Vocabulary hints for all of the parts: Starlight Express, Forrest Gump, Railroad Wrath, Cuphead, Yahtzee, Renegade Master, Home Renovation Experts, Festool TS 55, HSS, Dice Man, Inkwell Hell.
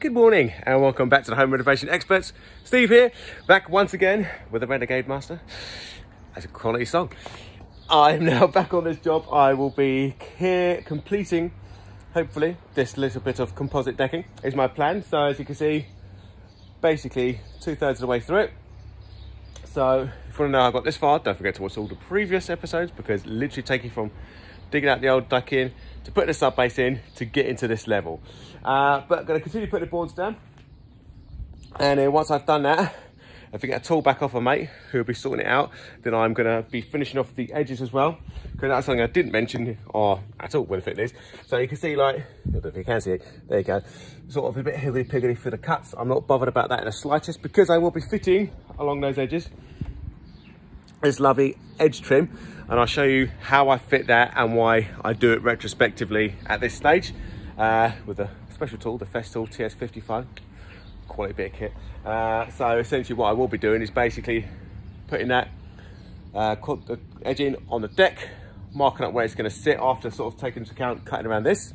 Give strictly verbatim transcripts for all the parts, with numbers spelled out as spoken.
Good morning and welcome back to the Home Renovation Experts. Steve here, back once again with the Renegade Master. That's a quality song. I'm now back on this job. I will be here completing, hopefully, this little bit of composite decking is my plan. So as you can see, basically two thirds of the way through it. So if you want to know how I got this far, don't forget to watch all the previous episodes, because literally taking from digging out the old duck in, to put the sub base in, to get into this level. Uh, but I'm gonna continue putting the boards down. And then once I've done that, if I get a tool back off a mate, who'll be sorting it out, then I'm gonna be finishing off the edges as well, because that's something I didn't mention, or at all, with it is. So you can see, like, I don't know if you can see it, there you go. Sort of a bit higgledy-piggledy for the cuts. I'm not bothered about that in the slightest, because I will be fitting along those edges this lovely edge trim, and I'll show you how I fit that and why I do it retrospectively at this stage uh, with a special tool, the Festool T S fifty-five, quality bit of kit. Uh, so essentially what I will be doing is basically putting that uh, the edge in on the deck, marking up where it's going to sit after sort of taking into account cutting around this,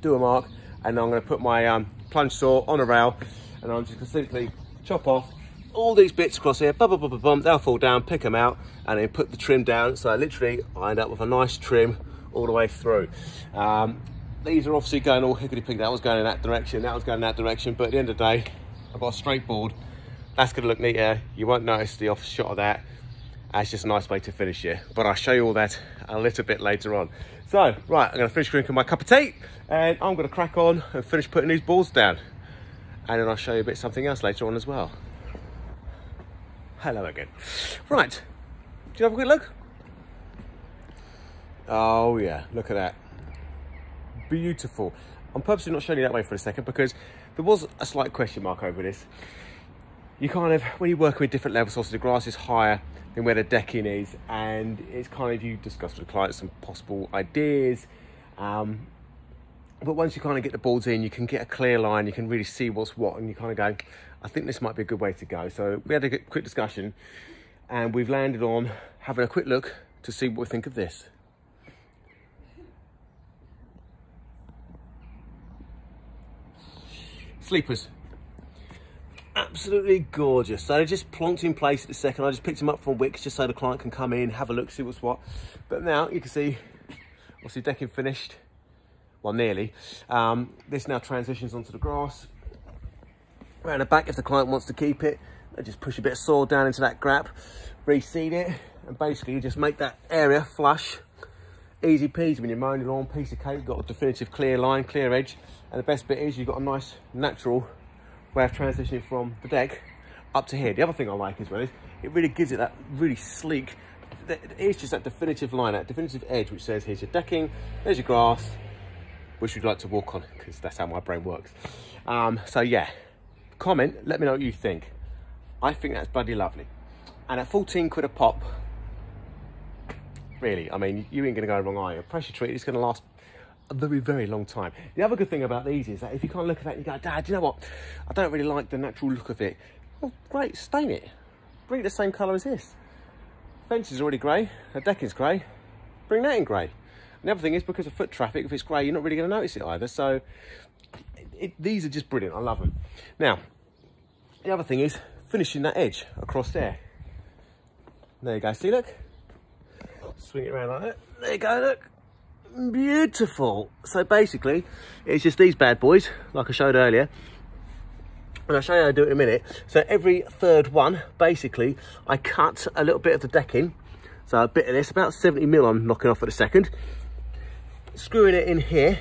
do a mark, and I'm going to put my um, plunge saw on a rail, and I'm just going to simply chop off all these bits across here, bum, bum, bum, bum, bum, they'll fall down, pick them out, and then put the trim down. So I literally I end up with a nice trim all the way through. Um, these are obviously going all hickety-pig. That was going in that direction, that was going in that direction, but at the end of the day, I've got a straight board. That's gonna look neater. You won't notice the off shot of that. That's just a nice way to finish it. But I'll show you all that a little bit later on. So, right, I'm gonna finish drinking my cup of tea, and I'm gonna crack on and finish putting these balls down. And then I'll show you a bit something else later on as well. Hello again. Right, do you have a quick look? Oh yeah, look at that. Beautiful. I'm purposely not showing you that way for a second, because there was a slight question mark over this. You kind of, when you work with different levels, obviously the grass is higher than where the decking is, and it's kind of, you discuss with the clients some possible ideas. Um, but once you kind of get the boards in, you can get a clear line, you can really see what's what, and you kind of go, I think this might be a good way to go. So we had a quick discussion, and we've landed on having a quick look to see what we think of this. Sleepers, absolutely gorgeous. So they just plonked in place at the second. I just picked them up from Wix just so the client can come in, have a look, see what's what. But now you can see, obviously decking finished, well nearly. Um, this now transitions onto the grass. Around the back, if the client wants to keep it, they just push a bit of soil down into that grab, reseed it, and basically you just make that area flush. Easy peasy when you're mowing your lawn, piece of cake, got a definitive clear line, clear edge, and the best bit is you've got a nice natural way of transitioning from the deck up to here. The other thing I like as well is it really gives it that really sleek, it's just that definitive line, that definitive edge which says here's your decking, there's your grass, which you'd like to walk on, because that's how my brain works. Um, so yeah. Comment, let me know what you think. I think that's bloody lovely. And at fourteen quid a pop, really, I mean, you ain't gonna go wrong, are you? A pressure treat is gonna last a very, very long time. The other good thing about these is that if you can't look at that and you go, Dad, do you know what? I don't really like the natural look of it. Well, great, stain it. Bring it the same color as this. Fence is already gray, the deck is gray, bring that in gray. And the other thing is, because of foot traffic, if it's gray, you're not really gonna notice it either. So It, these are just brilliant. I love them. Now, the other thing is finishing that edge across there. There you go. See, look. Swing it around like that. There you go. Look, beautiful. So basically, it's just these bad boys, like I showed earlier, and I'll show you how I do it in a minute. So every third one, basically, I cut a little bit of the decking. So a bit of this, about seventy mil, I'm knocking off at a second. Screwing it in here,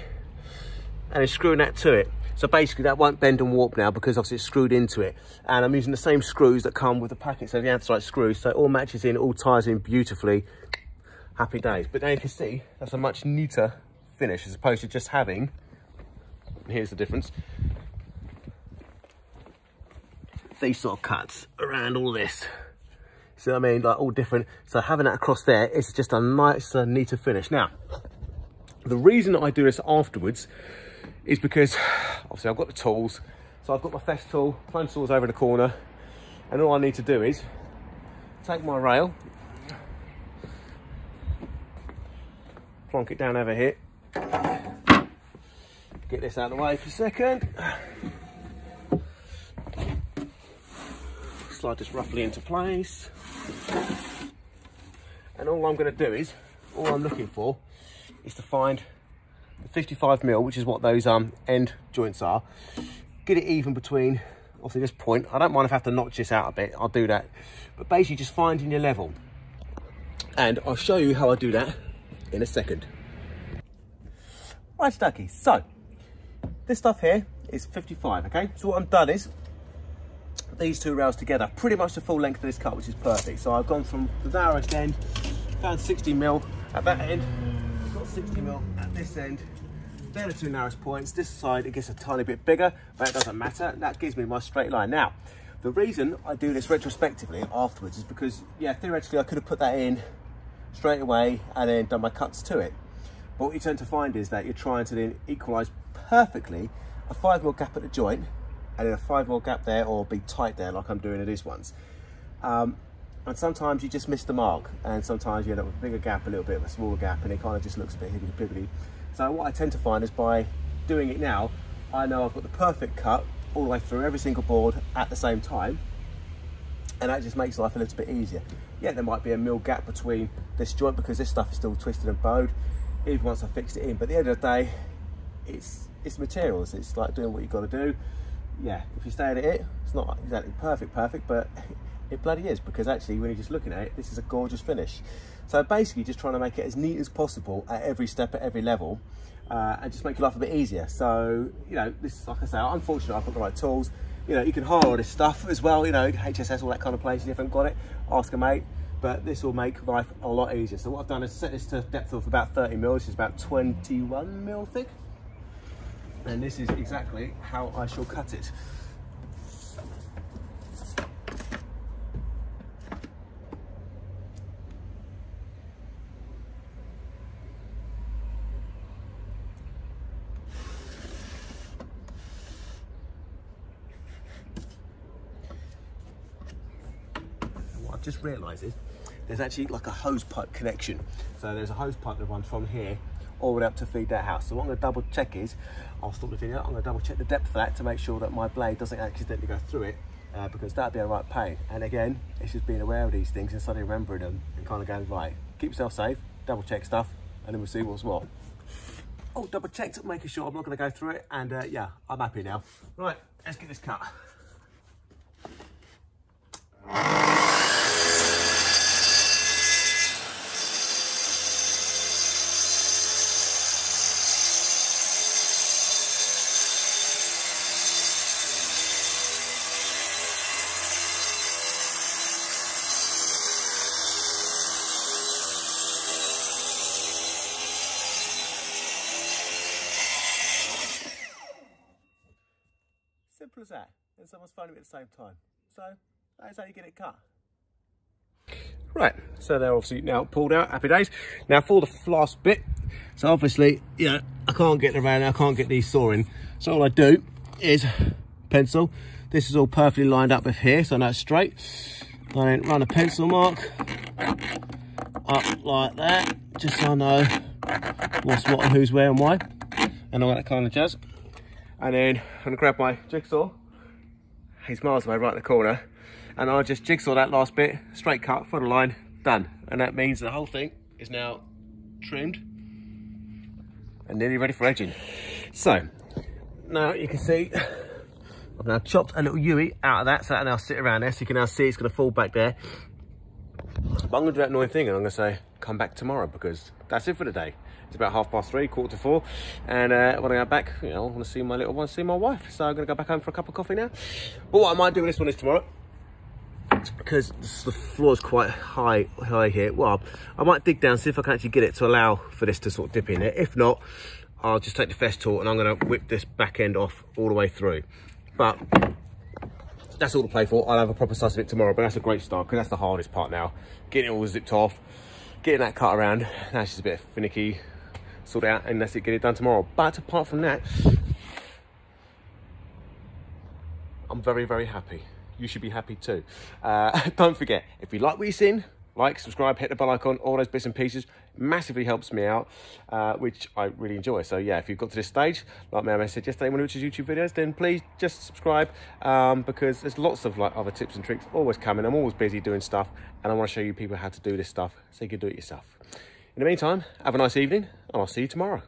and then screwing that to it. So basically that won't bend and warp now, because obviously it's screwed into it. And I'm using the same screws that come with the packet, so the anthracite screws, so it all matches in, all ties in beautifully. Happy days. But now you can see, that's a much neater finish, as opposed to just having, here's the difference, these sort of cuts around all this. See what I mean? Like all different. So having that across there, it's just a nicer, neater finish. Now, the reason that I do this afterwards is because obviously I've got the tools. So I've got my Festool, plunge saws over in the corner, and all I need to do is take my rail, plonk it down over here, Get this out of the way for a second. Slide this roughly into place. And all I'm going to do is, all I'm looking for is to find the fifty-five mil, which is what those um, end joints are. Get it even between, obviously, this point. I don't mind if I have to notch this out a bit, I'll do that. But basically just finding your level. And I'll show you how I do that in a second. Right, Stucky, so this stuff here is fifty-five, okay? So what I've done is these two rails together, pretty much the full length of this cut, which is perfect. So I've gone from the narrowest end, found sixty mil at that end, got sixty mil at this end. They're the two narrowest points. This side, it gets a tiny bit bigger, but it doesn't matter. That gives me my straight line. Now, the reason I do this retrospectively afterwards is because, yeah, theoretically I could have put that in straight away and then done my cuts to it. But what you tend to find is that you're trying to then equalise perfectly a five mil gap at the joint and then a five mil gap there, or be tight there like I'm doing in these ones. Um, and sometimes you just miss the mark, and sometimes you end up with a bigger gap, a little bit of a smaller gap, and it kind of just looks a bit higgledy-piggledy. So what I tend to find is by doing it now, I know I've got the perfect cut all the way through every single board at the same time, and that just makes life a little bit easier. Yeah, there might be a mil gap between this joint because this stuff is still twisted and bowed, even once I fixed it in. But at the end of the day, it's it's materials. It's like doing what you've got to do. Yeah, if you stay at it, it's not exactly perfect, perfect, but it bloody is, because actually when you're just looking at it, this is a gorgeous finish. So basically just trying to make it as neat as possible at every step, at every level, uh, and just make your life a bit easier. So, you know, this is, like I say, unfortunately I've got the right tools. You know, you can hire all this stuff as well, you know, H S S, all that kind of place. If you haven't got it, ask a mate. But this will make life a lot easier. So what I've done is set this to a depth of about thirty mil, which is about twenty-one mil thick. And this is exactly how I shall cut it. And what I've just realised is there's actually like a hose pipe connection. So there's a hose pipe that runs from here all the way up to feed that house. So what I'm going to double check is, I'll stop the video, I'm going to double check the depth of that to make sure that my blade doesn't accidentally go through it, uh, because that'd be a right pain. And again, it's just being aware of these things and suddenly remembering them and kind of going, right, keep yourself safe, double check stuff, and then we'll see what's what. Oh, double checked, making sure I'm not going to go through it, and uh, yeah, I'm happy now. Right, let's get this cut. Simple as that, and someone's phoning me at the same time. So that is how you get it cut. Right, so they're obviously now pulled out, happy days. Now for the last bit, so obviously, you know, I can't get around, I can't get these sawing. So all I do is pencil. This is all perfectly lined up with here, so I know it's straight. I then run a pencil mark up like that, just so I know what's what and who's where and why, and all that kind of jazz. And then I'm gonna grab my jigsaw. He's miles away, right in the corner. And I'll just jigsaw that last bit, straight cut, for the line, done. And that means the whole thing is now trimmed and nearly ready for edging. So, now you can see, I've now chopped a little U E out of that, so that'll now sit around there, so you can now see it's gonna fall back there. But I'm gonna do that annoying thing, and I'm gonna say, come back tomorrow, because that's it for the day. It's about half past three, quarter to four, and uh, when I go back, you know, I want to see my little one, see my wife. So I'm going to go back home for a cup of coffee now. But what I might do with this one is tomorrow, because the floor's quite high, high here. Well, I might dig down, see if I can actually get it to allow for this to sort of dip in there. If not, I'll just take the Festool and I'm going to whip this back end off all the way through. But that's all to play for. I'll have a proper size of it tomorrow, but that's a great start, because that's the hardest part now. Getting it all zipped off, getting that cut around. That's just a bit finicky. Sort it out, and that's it, get it done tomorrow. But apart from that, I'm very, very happy. You should be happy too. Uh, don't forget, if you like what you've seen, Like, subscribe, hit the bell icon, all those bits and pieces. Massively helps me out, uh, which I really enjoy. So yeah, if you've got to this stage, like Mary said yesterday when we watch his YouTube videos, then please just subscribe, um, because there's lots of like other tips and tricks always coming. I'm always busy doing stuff, and I want to show you people how to do this stuff so you can do it yourself. In the meantime, have a nice evening, and I'll see you tomorrow.